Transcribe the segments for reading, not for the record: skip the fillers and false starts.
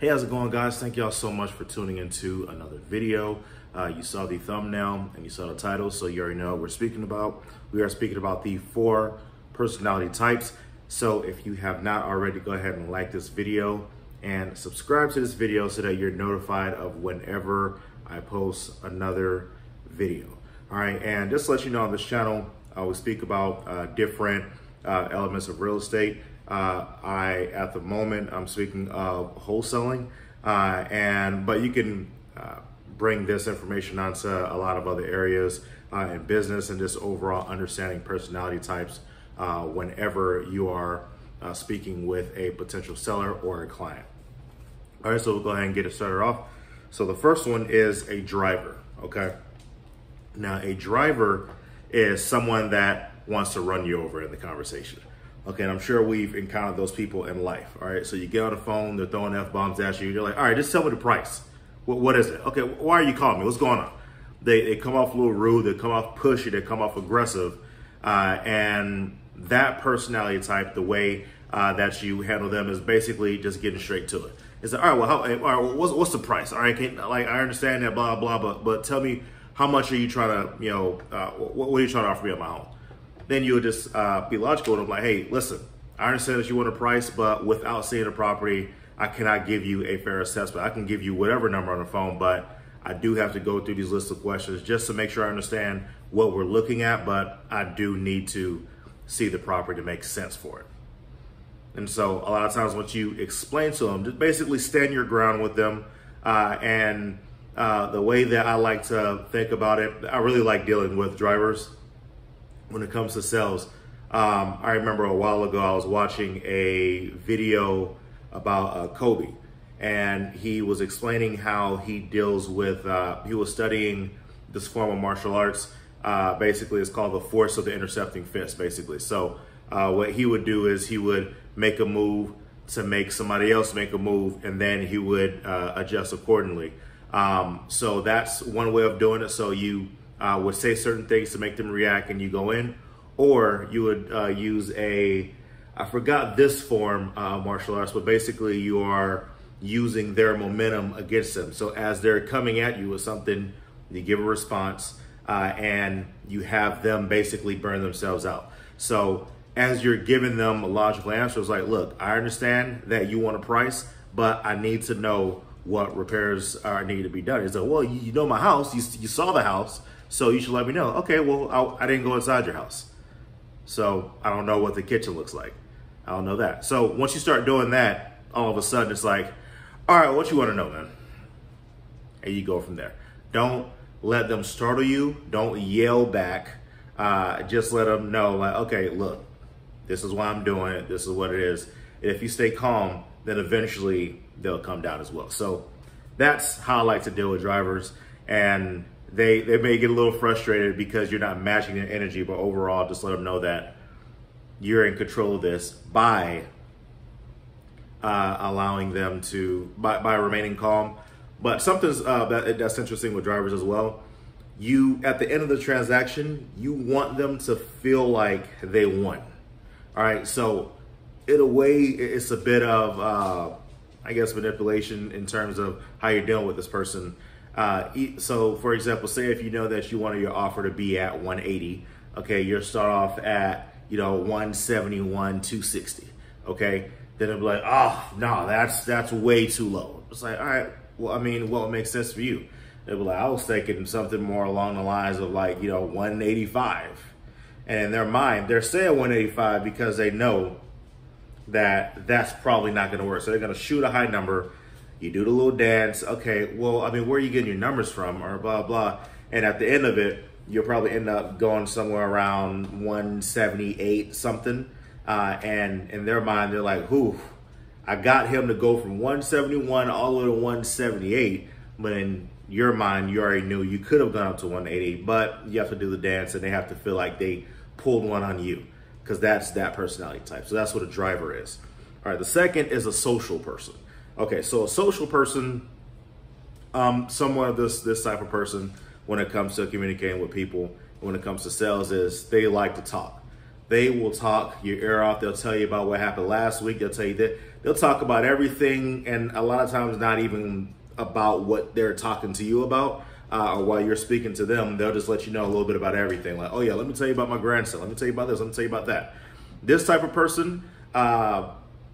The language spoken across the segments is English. Hey, how's it going, guys? Thank y'all so much for tuning into another video. You saw the thumbnail and you saw the title, so you already know what we're speaking about. We are speaking about the 4 personality types. So if you have not already, go ahead and like this video and subscribe to this video so that you're notified of whenever I post another video. All right, and just to let you know, on this channel, I will speak about different elements of real estate. At the moment, I'm speaking of wholesaling, but you can bring this information onto a lot of other areas in business and just overall understanding personality types whenever you are speaking with a potential seller or a client. All right, so we'll go ahead and get it started off. So the first one is a driver, okay? Now, a driver is someone that wants to run you over in the conversation. Okay, and I'm sure we've encountered those people in life, all right? So you get on the phone, they're throwing F-bombs at you. You're like, all right, just tell me the price. What is it? Okay, why are you calling me? What's going on? They come off a little rude, they come off pushy, they come off aggressive. And that personality type, the way that you handle them is basically just getting straight to it. It's like, all right, well, what's the price? All right, I understand that, blah, blah, but tell me, how much are you trying to, what are you trying to offer me on my home? Then you would just be logical and I'm like, hey, listen, I understand that you want a price, but without seeing the property, I cannot give you a fair assessment. I can give you whatever number on the phone, but I do have to go through these lists of questions just to make sure I understand what we're looking at, but I do need to see the property to make sense for it. And so a lot of times what you explain to them, just basically stand your ground with them. The way that I like to think about it, I really like dealing with drivers when it comes to sales. I remember a while ago, I was watching a video about Kobe, and he was explaining how he deals with, he was studying this form of martial arts. Basically, it's called the force of the intercepting fist, basically. So what he would do is he would make a move to make somebody else make a move, and then he would adjust accordingly. So that's one way of doing it. So you would say certain things to make them react and you go in, or you would use a, I forgot this form of martial arts, but basically you are using their momentum against them. So as they're coming at you with something, you give a response and you have them basically burn themselves out. So as you're giving them a logical answer, it's like, look, I understand that you want a price, but I need to know what repairs are needed to be done. It's like, well, you know my house, you saw the house, so you should let me know. Okay, well, I didn't go inside your house, so I don't know what the kitchen looks like. I don't know that. So once you start doing that, all of a sudden it's like, all right, what you want to know, man? And you go from there. Don't let them startle you. Don't yell back. Just let them know, like, okay, look, this is why I'm doing it. This is what it is. And if you stay calm, then eventually they'll come down as well. So that's how I like to deal with drivers. And they may get a little frustrated because you're not matching their energy, but overall, just let them know that you're in control of this by allowing them to, by remaining calm. But something that's interesting with drivers as well, you, at the end of the transaction, you want them to feel like they won. All right, so in a way, it's a bit of, I guess, manipulation in terms of how you're dealing with this person. So for example, say if you know that you wanted your offer to be at 180, okay, you'll start off at, 171, 260, okay? Then it'll be like, oh, no, that's way too low. It's like, all right, well, I mean, what makes sense for you? It'll be like, I was thinking something more along the lines of like, 185. And in their mind, they're saying 185 because they know that that's probably not gonna work. So they're gonna shoot a high number. You do the little dance. Okay, well, I mean, where are you getting your numbers from? Or blah, blah. And at the end of it, you'll probably end up going somewhere around 178 something. And in their mind, they're like, whew, I got him to go from 171 all the way to 178. But in your mind, you already knew you could have gone up to 180, but you have to do the dance and they have to feel like they pulled one on you, because that's that personality type. So that's what a driver is. All right, the second is a social person. Okay, so a social person, somewhat of this type of person when it comes to communicating with people, when it comes to sales, is they like to talk. They will talk your ear off. They'll tell you about what happened last week. They'll tell you that. They'll talk about everything, and a lot of times not even about what they're talking to you about, or while you're speaking to them. They'll just let you know a little bit about everything. Like, oh yeah, let me tell you about my grandson. Let me tell you about this. Let me tell you about that. This type of person, I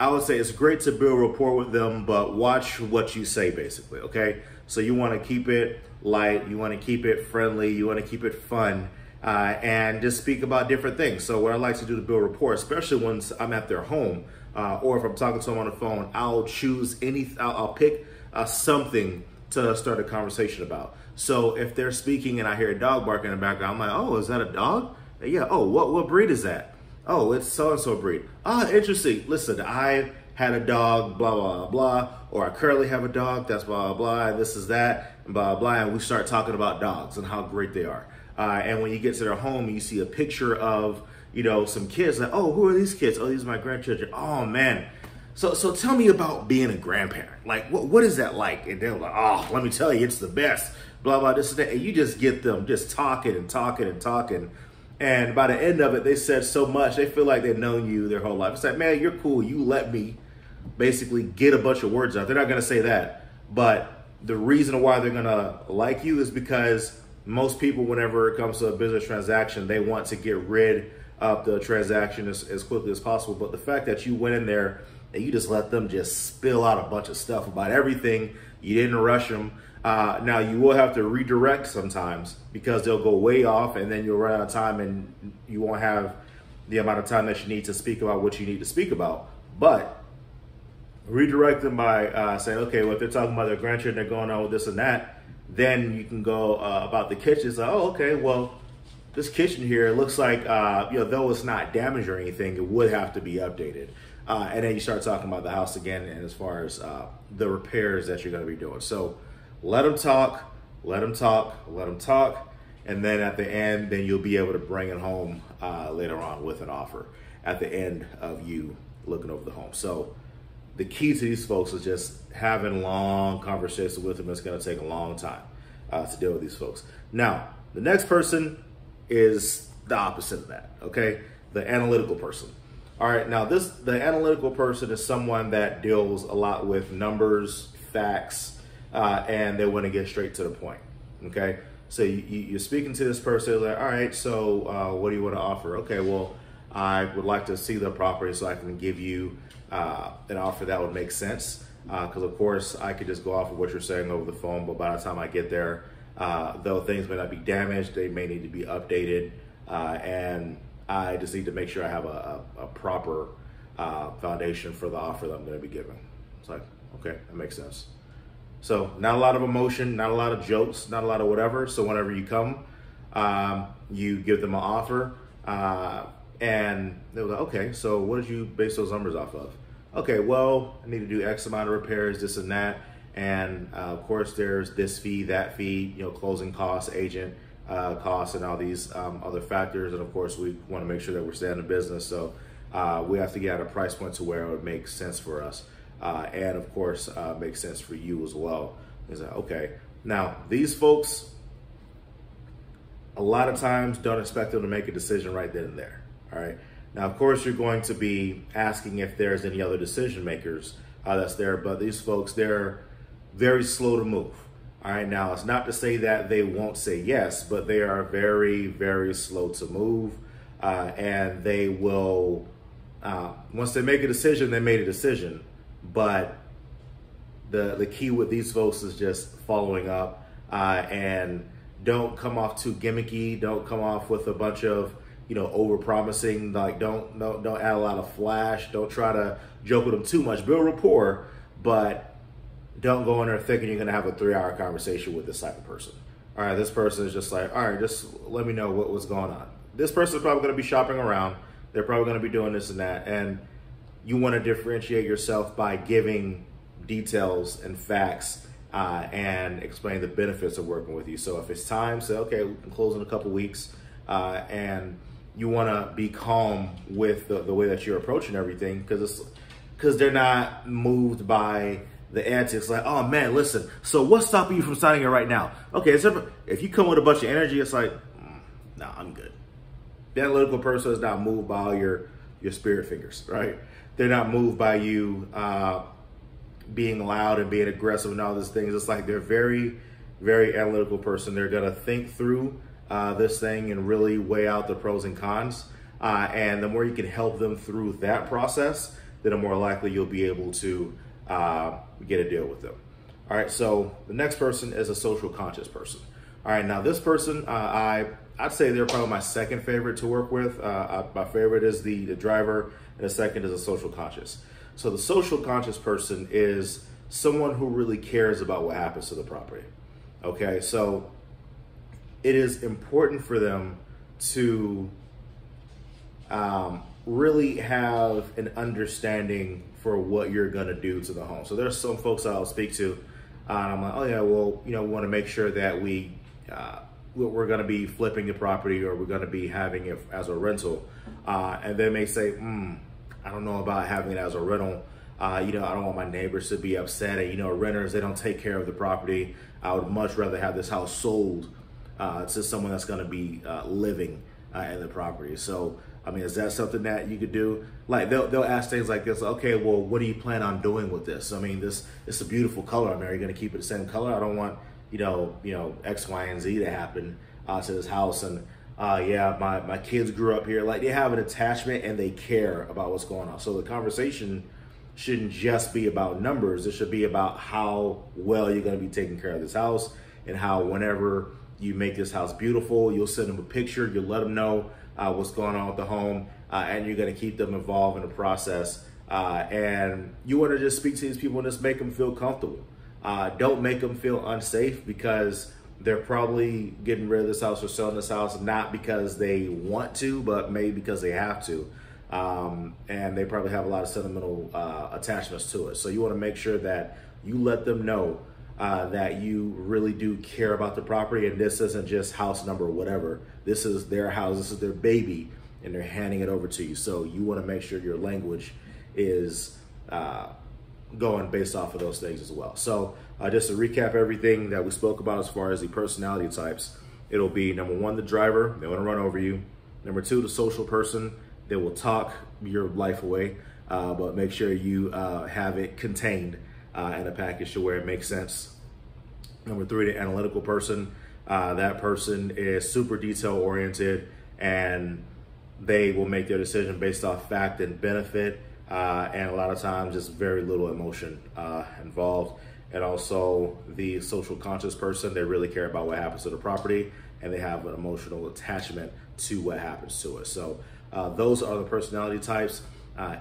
would say it's great to build rapport with them, but watch what you say, basically, okay? So you wanna keep it light, you wanna keep it friendly, you wanna keep it fun, and just speak about different things. So what I like to do to build rapport, especially once I'm at their home, or if I'm talking to them on the phone, I'll choose I'll pick something to start a conversation about. So if they're speaking and I hear a dog barking in the background, I'm like, oh, is that a dog? Yeah, oh, what breed is that? Oh, it's so-and-so breed. Ah, oh, interesting. Listen, I had a dog, blah, blah, blah, or I currently have a dog, that's blah, blah, this is that, blah, blah, and we start talking about dogs and how great they are. And when you get to their home, you see a picture of, you know, some kids, like, oh, who are these kids? Oh, these are my grandchildren. Oh, man. So tell me about being a grandparent. Like, what is that like? And they're like, oh, let me tell you, it's the best, blah, blah, this and that. And you just get them just talking and talking and talking. And by the end of it, they said so much. They feel like they've known you their whole life. It's like, man, you're cool. You let me basically get a bunch of words out. They're not going to say that. But the reason why they're going to like you is because most people, whenever it comes to a business transaction, they want to get rid of the transaction as quickly as possible. But the fact that you went in there and you just let them just spill out a bunch of stuff about everything, you didn't rush them. Now you will have to redirect sometimes because they'll go way off and then you'll run out of time and you won't have the amount of time that you need to speak about what you need to speak about. But redirect them by saying, okay, well, if they're talking about their grandchildren, they're going on with this and that, then you can go about the kitchen. It's like, oh, okay, well, this kitchen here looks like, you know, though it's not damaged or anything, it would have to be updated. And then you start talking about the house again and as far as the repairs that you're going to be doing. So let them talk, let them talk, let them talk. And then at the end, then you'll be able to bring it home later on with an offer at the end of you looking over the home. So the key to these folks is just having long conversations with them. It's going to take a long time to deal with these folks. Now, the next person is the opposite of that, okay? The analytical person. All right, now the analytical person is someone that deals a lot with numbers, facts, and they want to get straight to the point, okay? So you're speaking to this person, like, all right, so what do you want to offer? Okay, well, I would like to see the property so I can give you an offer that would make sense, because of course I could just go off of what you're saying over the phone, but by the time I get there, though things may not be damaged, they may need to be updated, and I just need to make sure I have a proper foundation for the offer that I'm going to be giving. It's like, okay, that makes sense. So not a lot of emotion, not a lot of jokes, not a lot of whatever. So whenever you come, you give them an offer and they're like, okay, so what did you base those numbers off of? Okay, well, I need to do X amount of repairs, this and that. And of course there's this fee, that fee, you know, closing costs, agent costs and all these other factors. And of course we want to make sure that we're staying in business. So we have to get at a price point to where it would make sense for us. And of course, makes sense for you as well. Is that okay? Now, these folks, a lot of times don't expect them to make a decision right then and there. All right. Now, of course, you're going to be asking if there's any other decision makers that's there, but these folks, they're very slow to move. All right. Now, it's not to say that they won't say yes, but they are very, very slow to move, and they will, once they make a decision, they made a decision. But the key with these folks is just following up and don't come off too gimmicky. Don't come off with a bunch of, you know, over-promising. Like don't add a lot of flash. Don't try to joke with them too much. Build rapport, but don't go in there thinking you're going to have a 3-hour conversation with this type of person. All right, this person is just like, all right, just let me know what's going on. This person is probably going to be shopping around. They're probably going to be doing this and that. And you want to differentiate yourself by giving details and facts and explain the benefits of working with you. So if it's time, say, okay, we can close in a couple weeks. And you want to be calm with the way that you're approaching everything because they're not moved by the antics. Like, oh, man, listen, so what's stopping you from signing it right now? Okay, if you come with a bunch of energy, it's like, nah, I'm good. The analytical person is not moved by all your spirit fingers, right? they're not moved by you being loud and being aggressive and all these things. It's like they're very, very analytical person. They're gonna think through this thing and really weigh out the pros and cons. And the more you can help them through that process, then the more likely you'll be able to get a deal with them. All right, so the next person is a social conscious person. All right, now this person, I'd say they're probably my second favorite to work with. My favorite is the driver, and the second is a social conscious. So the social conscious person is someone who really cares about what happens to the property. Okay, so it is important for them to really have an understanding for what you're gonna do to the home. So there's some folks I'll speak to, I'm like, oh yeah, well, you know, we wanna make sure that we're gonna be flipping the property, or we're gonna be having it as a rental. And they may say, I don't know about having it as a rental. You know, I don't want my neighbors to be upset at, you know, renters, they don't take care of the property. I would much rather have this house sold to someone that's gonna be living in the property. So, I mean, is that something that you could do? Like, they'll ask things like this. Okay, well, what do you plan on doing with this? I mean, this, it's a beautiful color. I mean, are you gonna keep it the same color? I don't want, you know, X, Y, and Z to happen to this house. And yeah, my kids grew up here. Like, they have an attachment and they care about what's going on. So the conversation shouldn't just be about numbers. It should be about how well you're gonna be taking care of this house, and how whenever you make this house beautiful, you'll send them a picture, you'll let them know what's going on with the home, and you're gonna keep them involved in the process. And you wanna just speak to these people and just make them feel comfortable. Don't make them feel unsafe, because they're probably getting rid of this house or selling this house, not because they want to, but maybe because they have to. And they probably have a lot of sentimental attachments to it. So you wanna make sure that you let them know that you really do care about the property, and this isn't just house number whatever. This is their house, this is their baby, and they're handing it over to you. So you wanna make sure your language is going based off of those things as well. So just to recap everything that we spoke about as far as the personality types, it'll be number one, the driver, they wanna run over you. Number two, the social person, they will talk your life away, but make sure you have it contained in a package to where it makes sense. Number three, the analytical person. That person is super detail oriented, and they will make their decision based off fact and benefit, and a lot of times just very little emotion involved. And also the social conscious person, they really care about what happens to the property, and they have an emotional attachment to what happens to it. So those are the personality types.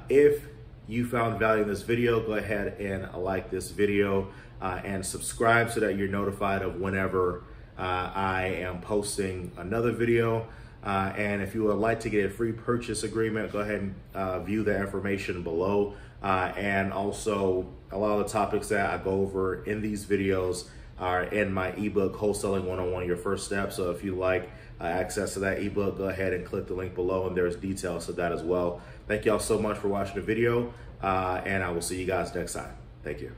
If you found value in this video, go ahead and like this video and subscribe so that you're notified of whenever I am posting another video. And if you would like to get a free purchase agreement, go ahead and view the information below. And also, a lot of the topics that I go over in these videos are in my ebook, Wholesaling 101, Your First Steps. So if you like access to that ebook, go ahead and click the link below, and there's details to that as well. Thank y'all so much for watching the video, and I will see you guys next time. Thank you.